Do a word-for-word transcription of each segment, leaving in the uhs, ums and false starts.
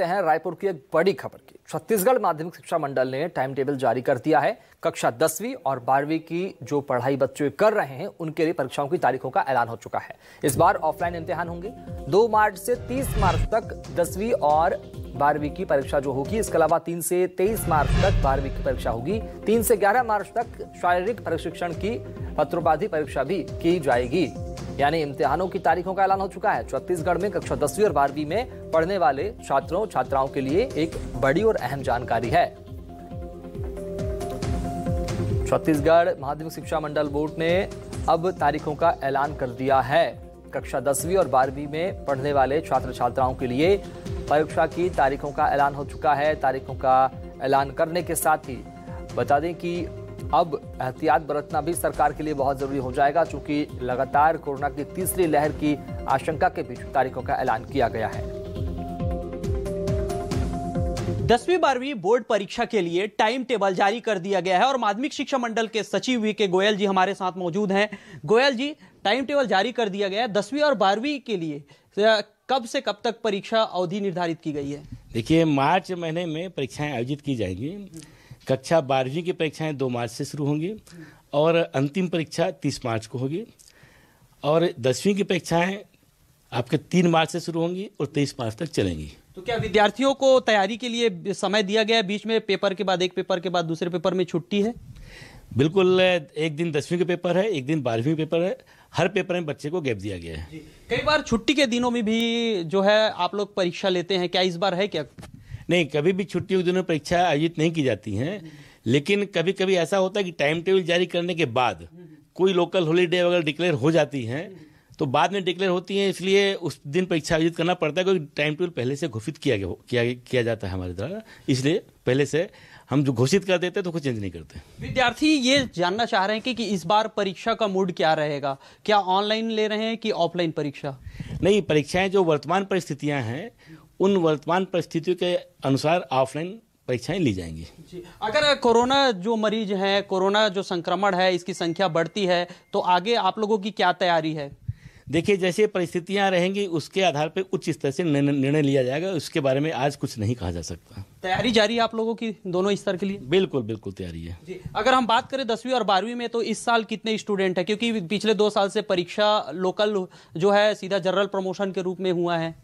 हैं रायपुर की एक बड़ी खबर की। छत्तीसगढ़ माध्यमिक शिक्षा मंडल ने टाइम टेबल जारी कर दिया है। कक्षा दसवीं और बारहवीं की जो पढ़ाई बच्चे कर रहे हैं उनके लिए परीक्षाओं की तारीखों का ऐलान हो चुका है। इस बार ऑफलाइन इम्तिहान होंगे। दो मार्च से तीस मार्च तक दसवीं और बारहवीं की परीक्षा जो होगी, इसके अलावा तीन से तेईस मार्च तक बारहवीं की परीक्षा होगी। तीन से ग्यारह मार्च तक शारीरिक प्रशिक्षण की पत्रोपाधि परीक्षा भी की जाएगी। यानी इम्तिहानों की तारीखों का ऐलान हो चुका है। छत्तीसगढ़ में कक्षा दसवीं और बारहवीं में पढ़ने वाले छात्रों छात्राओं के लिए एक बड़ी और अहम जानकारी है। छत्तीसगढ़ माध्यमिक शिक्षा मंडल बोर्ड ने अब तारीखों का ऐलान कर दिया है। कक्षा दसवीं और बारहवीं में पढ़ने वाले छात्र छात्राओं के लिए परीक्षा की तारीखों का ऐलान हो चुका है। तारीखों का ऐलान करने के साथ ही बता दें कि अब एहतियात बरतना भी सरकार के लिए बहुत जरूरी हो जाएगा, चूंकि लगातार कोरोना की तीसरी लहर की आशंका के बीच तारीखों का ऐलान किया गया है। दसवीं बारहवीं बोर्ड परीक्षा के लिए टाइम टेबल जारी कर दिया गया है और माध्यमिक शिक्षा मंडल के सचिव वी के गोयल जी हमारे साथ मौजूद हैं। गोयल जी, टाइम टेबल जारी कर दिया गया है। दसवीं और बारहवीं के लिए कब से कब तक परीक्षा अवधि निर्धारित की गई है? देखिए, मार्च महीने में परीक्षाएं आयोजित की जाएंगी। कक्षा बारहवीं की परीक्षाएं दो मार्च से शुरू होंगी और अंतिम परीक्षा तीस मार्च को होगी। और दसवीं की परीक्षाएं आपके तीन मार्च से शुरू होंगी और तेईस मार्च तक चलेंगी। तो क्या विद्यार्थियों को तैयारी के लिए समय दिया गया है? बीच में पेपर के बाद एक पेपर के बाद दूसरे पेपर में छुट्टी है? बिल्कुल, एक दिन दसवीं का पेपर है, एक दिन बारहवीं पेपर है। हर पेपर में बच्चे को गैप दिया गया है। कई बार छुट्टी के दिनों में भी जो है आप लोग परीक्षा लेते हैं, क्या इस बार है? क्या नहीं, कभी भी छुट्टियों के दिनों में परीक्षा आयोजित नहीं की जाती हैं, लेकिन कभी कभी ऐसा होता है कि टाइम टेबल जारी करने के बाद कोई लोकल हॉलीडे वगैरह डिक्लेयर हो जाती हैं, तो बाद में डिक्लेयर होती हैं, इसलिए उस दिन परीक्षा आयोजित करना पड़ता है क्योंकि टाइम टेबल पहले से घोषित किया गया किया किया जाता है हमारे द्वारा। इसलिए पहले से हम जो घोषित कर देते हैं तो कुछ चेंज नहीं करते। विद्यार्थी ये जानना चाह रहे हैं कि, कि इस बार परीक्षा का मूड क्या रहेगा, क्या ऑनलाइन ले रहे हैं कि ऑफलाइन परीक्षा? नहीं, परीक्षाएँ जो वर्तमान परिस्थितियाँ हैं उन वर्तमान परिस्थितियों के अनुसार ऑफलाइन परीक्षाएं ली जाएंगी। अगर कोरोना जो मरीज हैं, कोरोना जो संक्रमण है, इसकी संख्या बढ़ती है तो आगे आप लोगों की क्या तैयारी है? देखिए, जैसे परिस्थितियां रहेंगी उसके आधार पर उच्च स्तर से निर्णय लिया जाएगा। उसके बारे में आज कुछ नहीं कहा जा सकता। तैयारी जारी है आप लोगों की दोनों स्तर के लिए? बिल्कुल बिल्कुल तैयारी है जी। अगर हम बात करें दसवीं और बारहवीं में, तो इस साल कितने स्टूडेंट हैं? क्योंकि पिछले दो साल से परीक्षा लोकल जो है सीधा जनरल प्रमोशन के रूप में हुआ है।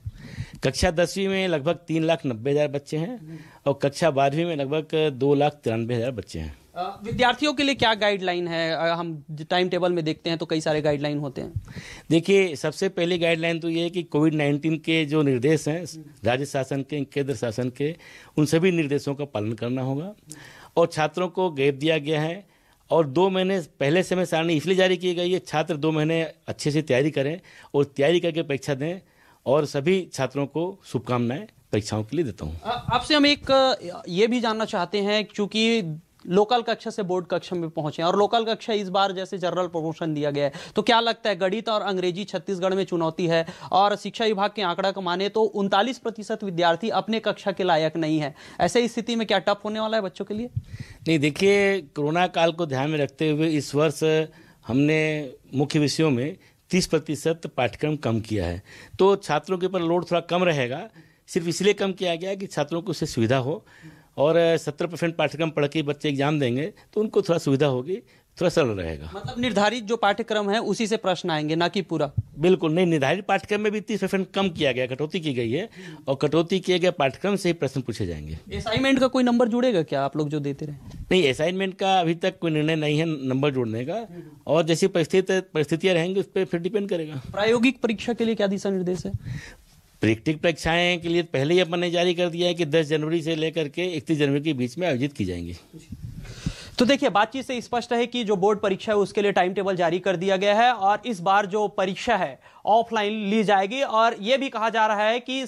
कक्षा दसवीं में लगभग तीन लाख नब्बे हजार बच्चे हैं और कक्षा बारहवीं में लगभग दो लाख तिरानवे हजार बच्चे हैं। विद्यार्थियों के लिए क्या गाइडलाइन है? हम टाइम टेबल में देखते हैं तो कई सारे गाइडलाइन होते हैं। देखिए, सबसे पहली गाइडलाइन तो ये है कि कोविड नाइन्टीन के जो निर्देश हैं राज्य शासन के, केंद्र शासन के, उन सभी निर्देशों का पालन करना होगा। और छात्रों को गैप दिया गया है और दो महीने पहले समय सारणी इसलिए जारी की गई है छात्र दो महीने अच्छे से तैयारी करें और तैयारी करके परीक्षा दें। और सभी छात्रों को शुभकामनाएं परीक्षाओं के लिए देता हूं। आपसे हम एक ये भी जानना चाहते हैं, क्योंकि लोकल कक्षा से बोर्ड कक्षा में पहुंचे और लोकल कक्षा इस बार जैसे जनरल प्रमोशन दिया गया है, तो क्या लगता है गणित और अंग्रेजी छत्तीसगढ़ में चुनौती है? और शिक्षा विभाग के आंकड़ा को माने तो उनतालीस प्रतिशत विद्यार्थी अपने कक्षा के लायक नहीं है। ऐसे स्थिति में क्या टफ होने वाला है बच्चों के लिए? नहीं, देखिए, कोरोना काल को ध्यान में रखते हुए इस वर्ष हमने मुख्य विषयों में तीस प्रतिशत पाठ्यक्रम कम किया है, तो छात्रों के ऊपर लोड थोड़ा कम रहेगा। सिर्फ इसलिए कम किया गया कि छात्रों को उससे सुविधा हो और सत्तर परसेंट पाठ्यक्रम पढ़ के बच्चे एग्जाम देंगे तो उनको थोड़ा सुविधा होगी, थोड़ा सरल रहेगा। मतलब निर्धारित जो पाठ्यक्रम है उसी से प्रश्न आएंगे, ना कि पूरा? बिल्कुल नहीं, निर्धारित पाठ्यक्रम में भी तीस परसेंट कम किया गया, कटौती की गई है और कटौती किए गए पाठ्यक्रम से ही प्रश्न पूछे जाएंगे। असाइनमेंट का कोई नंबर जुड़ेगा क्या आप लोग जो देते रहे? नहीं, असाइनमेंट का अभी तक कोई निर्णय नहीं है नंबर जोड़ने का, और जैसी परिस्थिति परिस्थितियाँ रहेंगी उस पर फिर डिपेंड करेगा। प्रायोगिक परीक्षा के लिए क्या दिशा निर्देश है? प्रैक्टिकल परीक्षाएं के लिए पहले ही अपन ने जारी कर दिया है कि दस जनवरी से लेकर के इकतीस जनवरी के बीच में आयोजित की जाएंगी। तो देखिए, बातचीत से स्पष्ट है कि जो बोर्ड परीक्षा है उसके लिए टाइम टेबल जारी कर दिया गया है और इस बार जो परीक्षा है ऑफलाइन ली जाएगी। और यह भी कहा जा रहा है कि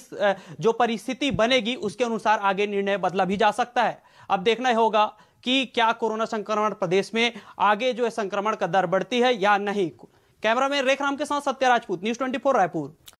जो परिस्थिति बनेगी उसके अनुसार आगे निर्णय बदला भी जा सकता है। अब देखना होगा कि क्या कोरोना संक्रमण प्रदेश में आगे जो है संक्रमण का दर बढ़ती है या नहीं। कैमरा में रेखराम के साथ Satya Rajput, news twenty four Raipur.